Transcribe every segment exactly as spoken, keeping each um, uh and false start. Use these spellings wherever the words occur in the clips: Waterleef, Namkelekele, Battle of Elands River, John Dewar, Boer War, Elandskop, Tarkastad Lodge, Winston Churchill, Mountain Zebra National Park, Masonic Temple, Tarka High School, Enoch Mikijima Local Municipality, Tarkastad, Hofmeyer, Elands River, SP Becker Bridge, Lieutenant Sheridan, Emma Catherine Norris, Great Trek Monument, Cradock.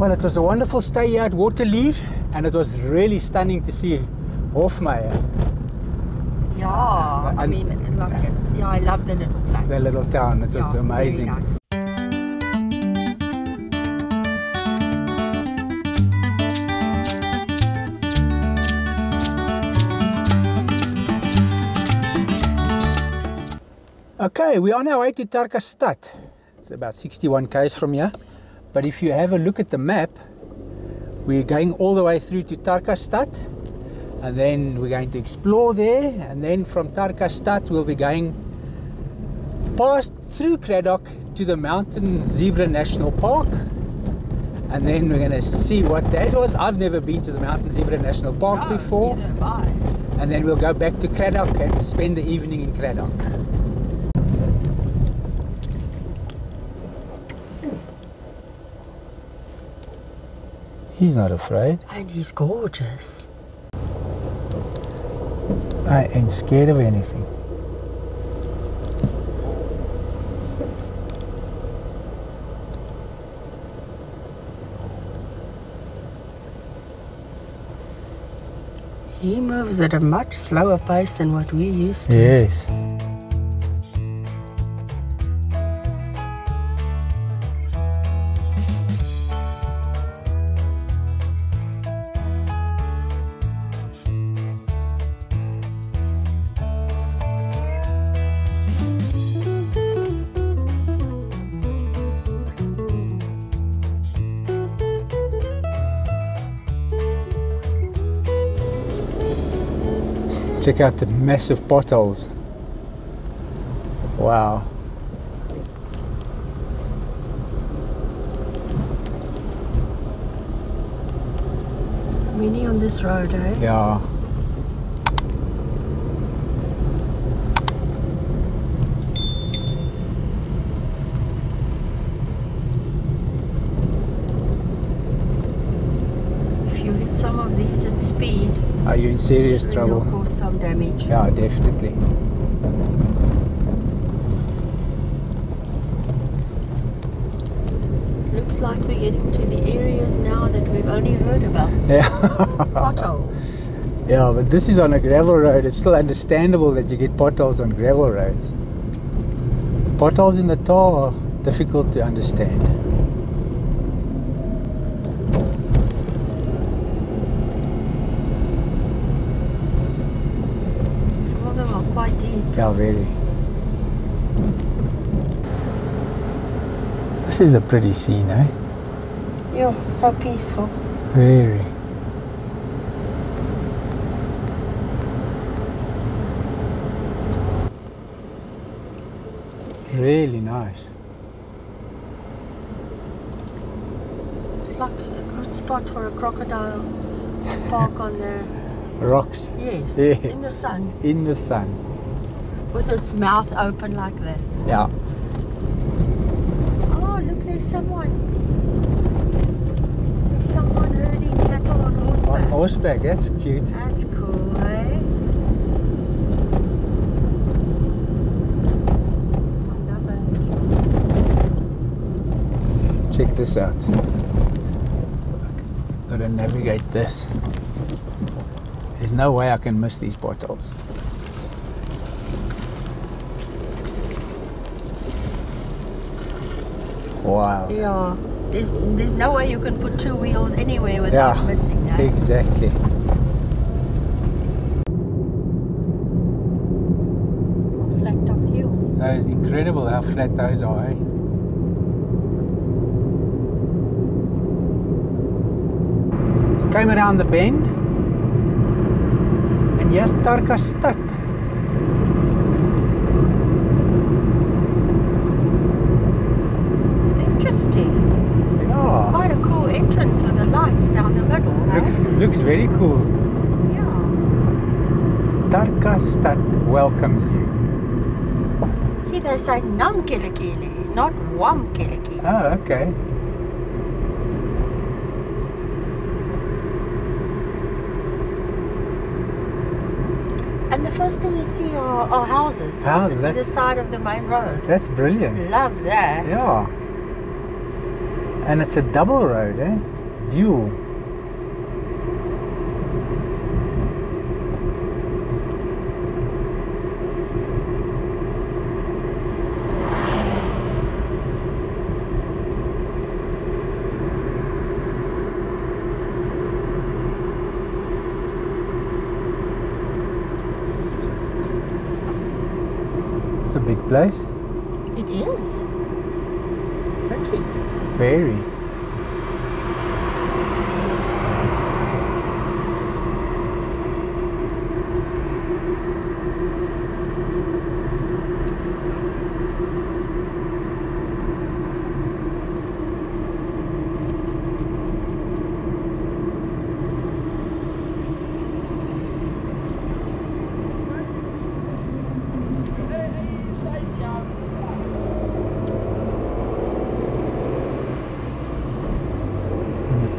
Well, it was a wonderful stay here at Waterleef, and it was really stunning to see Hofmeyer. Yeah, uh, I mean, like, yeah, I love the little place. The little town, it was yeah, amazing. Very nice. Okay, we're on our way to Tarkastad. It's about sixty-one k's from here. But if you have a look at the map, we're going all the way through to Tarkastad, and then we're going to explore there, and then from Tarkastad we'll be going past through Cradock to the Mountain Zebra National Park, and then we're going to see what that was. I've never been to the Mountain Zebra National Park no, before. Neither have I. And then we'll go back to Cradock and spend the evening in Cradock. He's not afraid. And he's gorgeous. I ain't scared of anything. He moves at a much slower pace than what we used to. Yes. Check out the massive potholes. Wow. Many on this road, eh? Yeah. If you hit some of these at speed, are you in serious trouble? You'll cause some damage. Yeah, definitely. Looks like we're getting to the areas now that we've only heard about. Yeah. Potholes. Yeah, but this is on a gravel road. It's still understandable that you get potholes on gravel roads. The potholes in the tar are difficult to understand. Yeah, very. This is a pretty scene, eh? Yeah, so peaceful. Very. Really nice. It's like a good spot for a crocodile to park on the rocks. Yes, yes. In the sun. In the sun. With its mouth open like that. Yeah. Oh, look, there's someone. There's someone herding cattle on horseback. On horseback, that's cute. That's cool, eh? I love it. Check this out. Gotta navigate this. There's no way I can miss these potholes. Wow. Yeah, there's, there's no way you can put two wheels anywhere without yeah, missing that. Exactly. Or flat top hills. That is incredible how flat those are, eh? Just came around the bend, and here's Tarkastad. Looks very cool. Yeah. Tarkastad welcomes you. See, they say Namkelekele, not Wamkelekele. Oh, okay. And the first thing you see are, are houses oh, on either side of the main road. That's brilliant. Love that. Yeah. And it's a double road, eh? Dual. It's a big place. It is. Pretty. Very.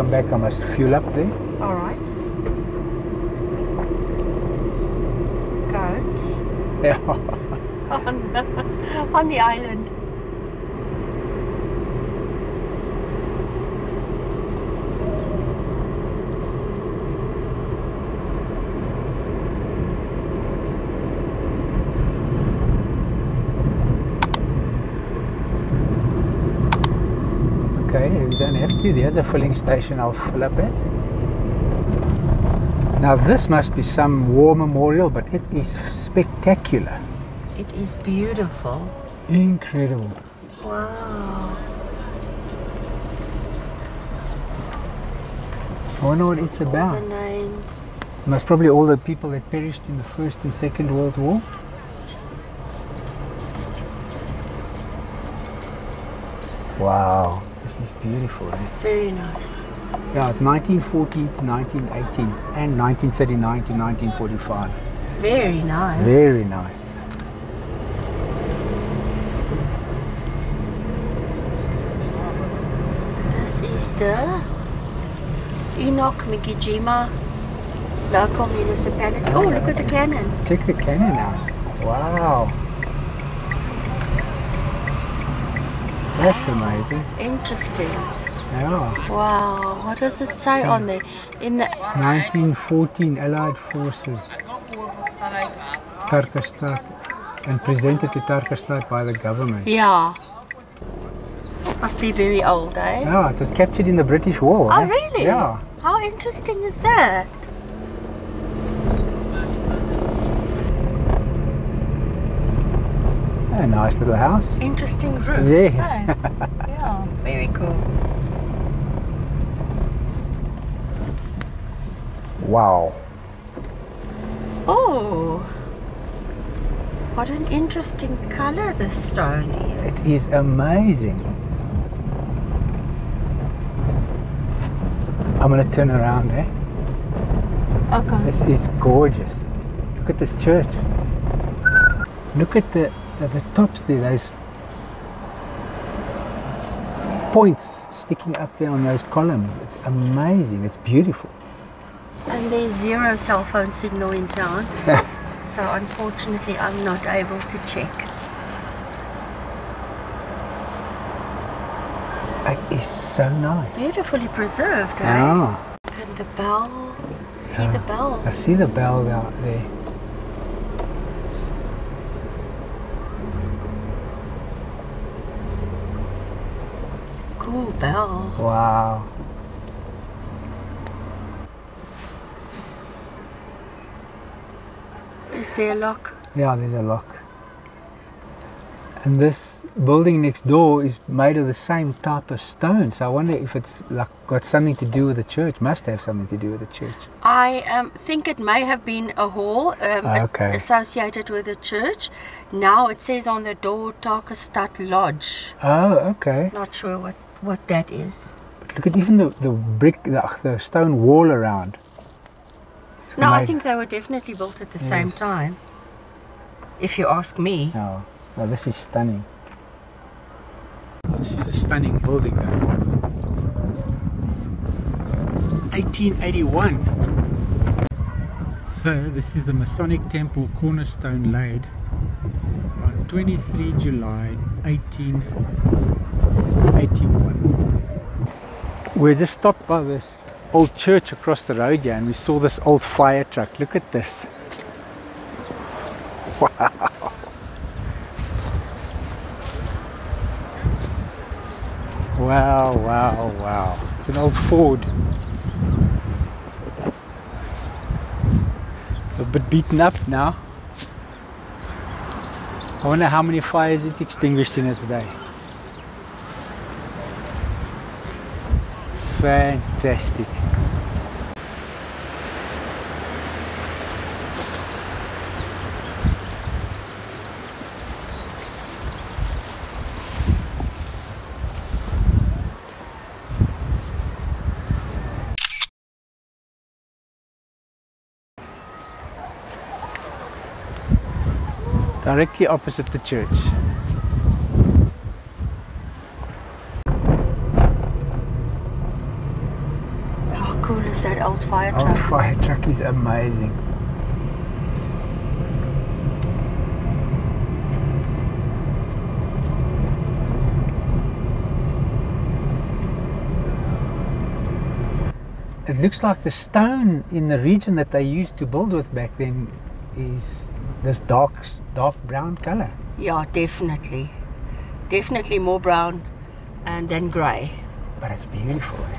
Come back, I must fuel up there. All right. Goats. Yeah. on, the, on the island. There's a filling station I'll fill up at. Now this must be some war memorial, but it is spectacular. It is beautiful. Incredible. Wow. I wonder what it's about. All the names. Most probably all the people that perished in the First and Second World War. Wow. This is beautiful, eh? Very nice. Yeah, it's nineteen fourteen to nineteen eighteen and nineteen thirty-nine to nineteen forty-five. Very nice. Very nice. This is the Enoch Mikijima Local Municipality. Oh, oh look at the cannon. Check the cannon out. Wow. That's amazing. Interesting. Yeah. Wow. What does it say so, on there? In the nineteen fourteen, Allied forces, Tarkastad, and presented to Tarkastad by the government. Yeah. Must be very old, eh? Yeah, it was captured in the British War. Oh, eh? Really? Yeah. How interesting is that? A nice little house. Interesting roof. Yes. Oh. Yeah, very cool. Wow. Oh, what an interesting color this stone is. It is amazing. I'm going to turn around, eh? Okay. This is gorgeous. Look at this church. Look at the At the tops there, those points sticking up there on those columns. It's amazing, it's beautiful. And there's zero cell phone signal in town, so unfortunately I'm not able to check. That is so nice. Beautifully preserved, eh? Ah. And the bell, see ah. the bell. I see the bell out there. Cool bell. Wow. Is there a lock? Yeah, there's a lock. And this building next door is made of the same type of stone, so I wonder if it's like got something to do with the church. Must have something to do with the church. I um, think it may have been a hall um, okay. associated with the church. Now it says on the door Tarkastad Lodge. Oh, okay. Not sure what what that is. But look at even the the brick, the, the stone wall around. It's no, made. I think they were definitely built at the yes. same time. If you ask me. No. Well, this is stunning. This is a stunning building though. eighteen eighty-one. So this is the Masonic Temple cornerstone laid on twenty-third of July eighteen eighty-one. We just stopped by this old church across the road here and we saw this old fire truck. Look at this. Wow. Wow, wow, wow. It's an old Ford. A bit beaten up now. I wonder how many fires it extinguished in it today. Fantastic. Directly opposite the church. How cool is that old fire truck? Old fire truck is amazing. It looks like the stone in the region that they used to build with back then is this dark, dark brown color. Yeah, definitely. Definitely more brown and then grey. But it's beautiful, eh?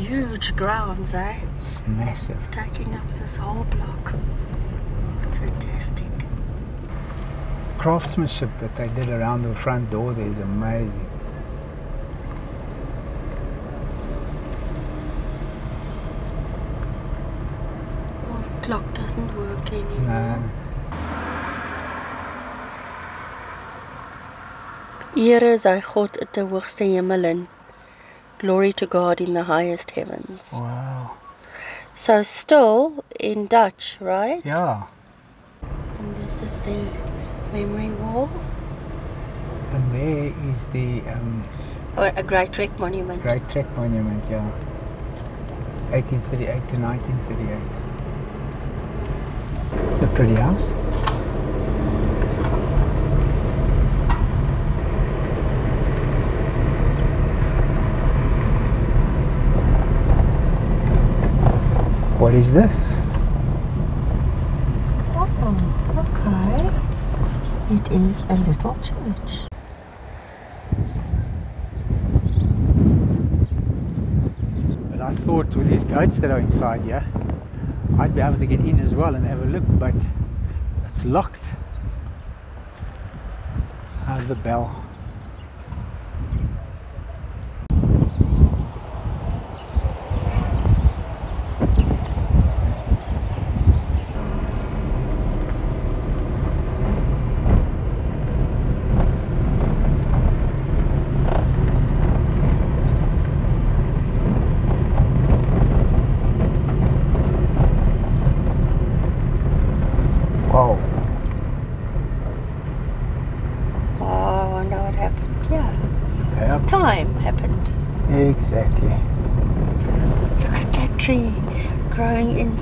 Huge grounds, eh? It's massive. Taking up this whole block. It's fantastic. Craftsmanship that they did around the front door there is amazing. The clock doesn't work anymore. No. Here is our God at the hoogste hemelin. Glory to God in the highest heavens. Wow. So still in Dutch, right? Yeah. And this is the memory wall. And there is the... Um, oh, a Great Trek Monument. Great Trek Monument, yeah. eighteen thirty-eight to nineteen thirty-eight. The pretty house. What is this? Oh, okay. It is a little church. But I thought with these goats that are inside here, yeah? I'd be able to get in as well and have a look, but it's locked. How's the bell?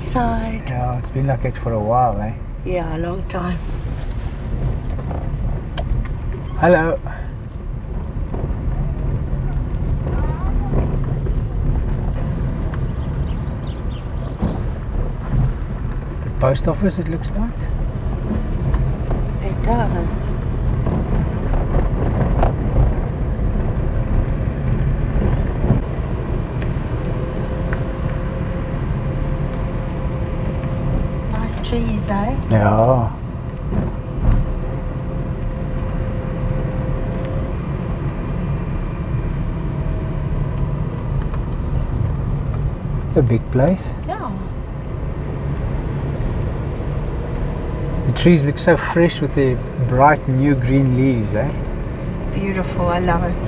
Side. Yeah, it's been like it for a while, eh? Yeah, a long time. Hello. It's the post office, it looks like. It does. Trees, eh? Yeah. A big place. Yeah. The trees look so fresh with their bright new green leaves, eh? Beautiful, I love it.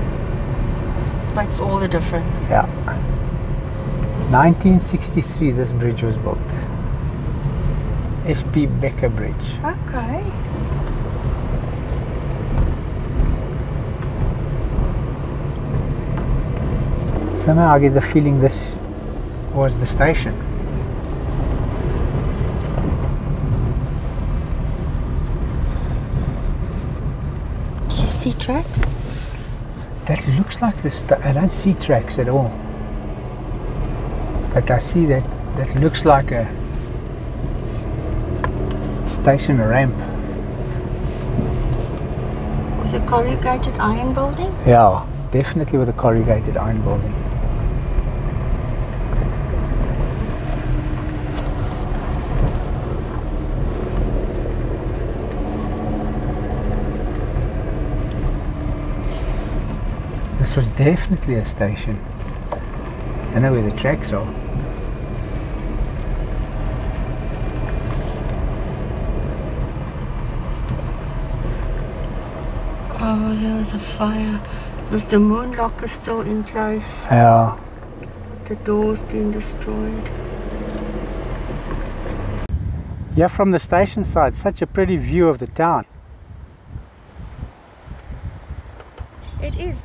It makes all the difference. Yeah. nineteen sixty-three this bridge was built. S P Becker Bridge. Okay. Somehow I get the feeling this was the station. Do you see tracks? That looks like this. I don't see tracks at all, but I see that that looks like a station ramp with a corrugated iron building. Yeah, definitely with a corrugated iron building. This was definitely a station. I know where the tracks are. Oh, there was a fire. Was the moon locker still in place? Yeah. The door's been destroyed. Yeah, from the station side, such a pretty view of the town. It is.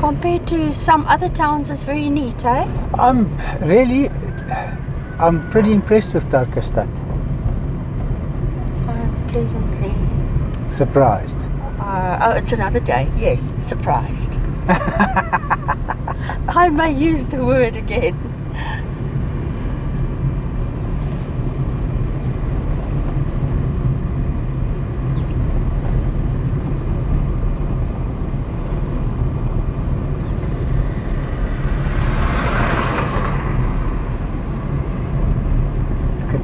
Compared to some other towns, it's very neat, eh? I'm really, I'm pretty impressed with Tarkastad. I'm pleasantly surprised. Uh, oh, it's another day. Yes, surprised. I may use the word again.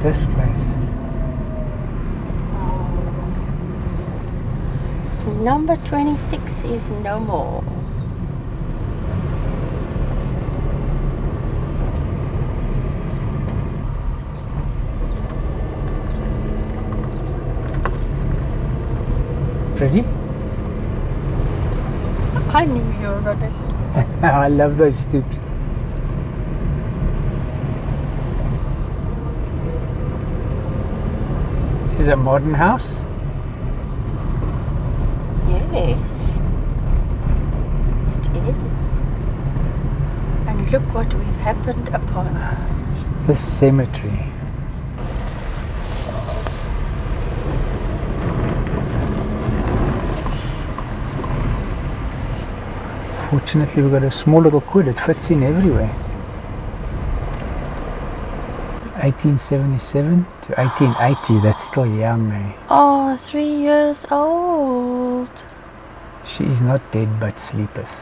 This place. Um, number twenty-six is no more. Pretty? I knew you were going to say. I love those stoops. Is a modern house? Yes, it is. And look what we've happened upon. The cemetery. Fortunately, we've got a small little quid. It fits in everywhere. eighteen seventy-seven to eighteen eighty, that's still young, eh? Oh, three years old. She is not dead but sleepeth.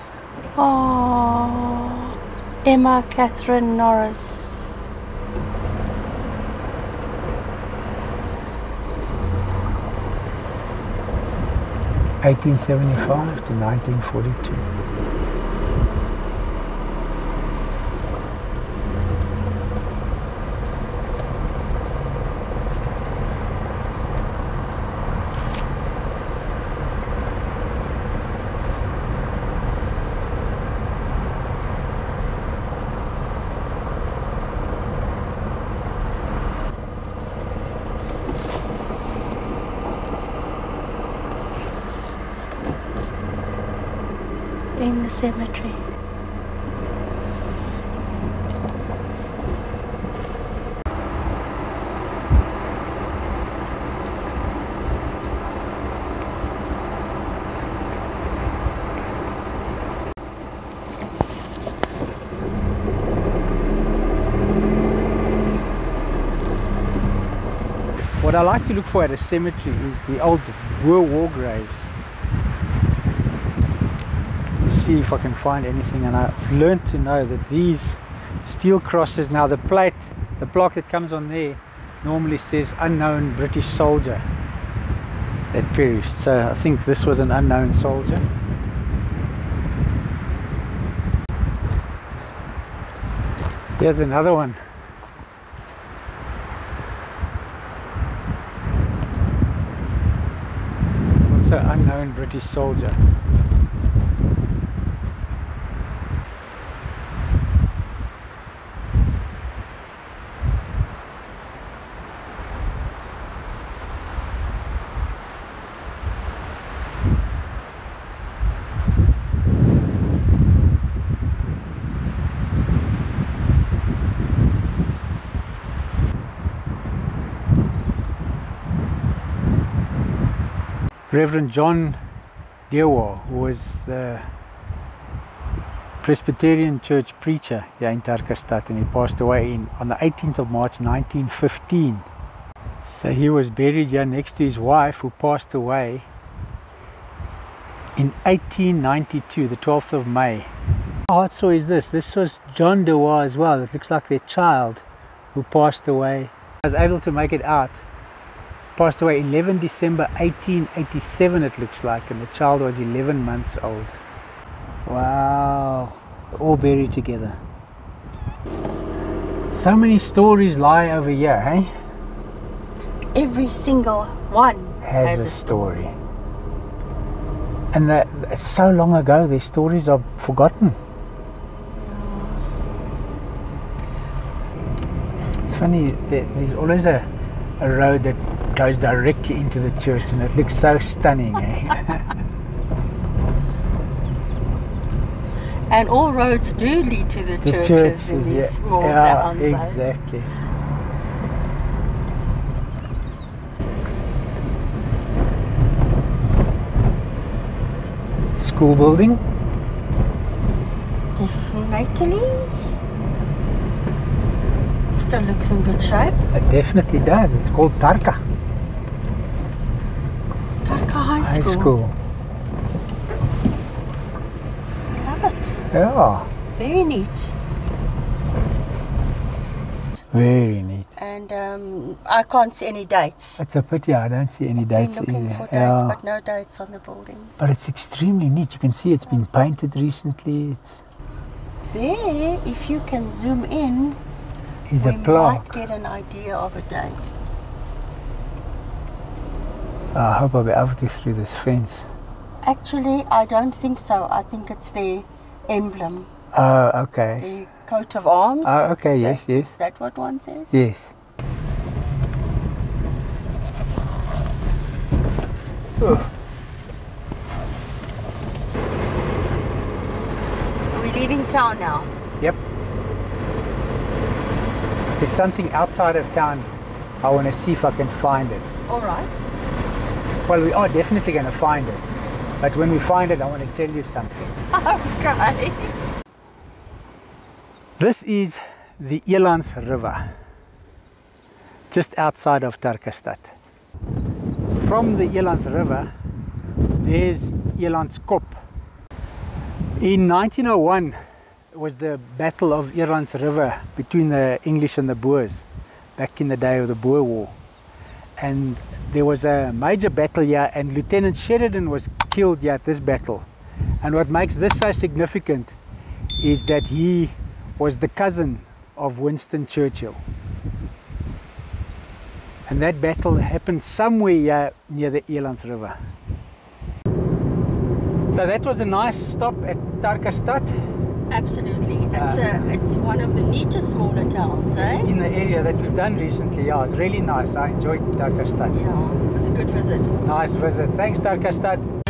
Oh, Emma Catherine Norris. eighteen seventy-five to nineteen forty-two. In the cemetery. What I like to look for at a cemetery is the old Boer War graves. See if I can find anything, and I've learned to know that these steel crosses, now the plate, the plaque that comes on there normally says unknown British soldier that perished, so I think this was an unknown soldier. Here's another one. Also unknown British soldier. Reverend John Dewar, who was the Presbyterian church preacher here in Tarkastad, and he passed away in, on the eighteenth of March nineteen fifteen. So he was buried here next to his wife, who passed away in eighteen ninety-two, the twelfth of May. How hard saw is this? This was John Dewar as well. It looks like their child who passed away. I was able to make it out. Passed away eleven December eighteen eighty-seven, it looks like, and the child was eleven months old. Wow, all buried together. So many stories lie over here, hey? Every single one has, has a, a story. story. And the, it's so long ago, their stories are forgotten. It's funny, there, there's always a, a road that goes directly into the church, and it looks so stunning. Eh? And all roads do lead to the, the churches, churches in these yeah, small yeah, towns. Exactly. Is it the school building? Definitely. Still looks in good shape. It definitely does. It's called Tarka. Tarka High School. High School. Love it. Yeah. Very neat. Very neat. And um, I can't see any dates. It's a pity. I don't see any dates either. I've been looking for dates, yeah. But no dates on the buildings. But it's extremely neat. You can see it's been painted recently. It's there, if you can zoom in. Is we a plaque. Might get an idea of a date. I hope I'll be able to through this fence. Actually, I don't think so. I think it's the emblem. Oh, okay. The coat of arms. Oh, okay, yes, yes. Is that what one says? Yes. Oh. We're leaving town now. Yep. There's something outside of town. I want to see if I can find it. All right. Well, we are definitely going to find it. But when we find it, I want to tell you something. Okay. This is the Elands River, just outside of Tarkastad. From the Elands River, there's Elandskop. In nineteen oh one, was the Battle of Elands River between the English and the Boers back in the day of the Boer War, and there was a major battle here, and Lieutenant Sheridan was killed here at this battle. And what makes this so significant is that he was the cousin of Winston Churchill, and that battle happened somewhere here near the Elands River. So that was a nice stop at Tarkastad. Absolutely, it's, um, a, it's one of the neatest smaller towns, eh? In the area that we've done recently, yeah, it's really nice. I enjoyed Tarkastad. Yeah, it was a good visit. Nice visit. Thanks, Tarkastad.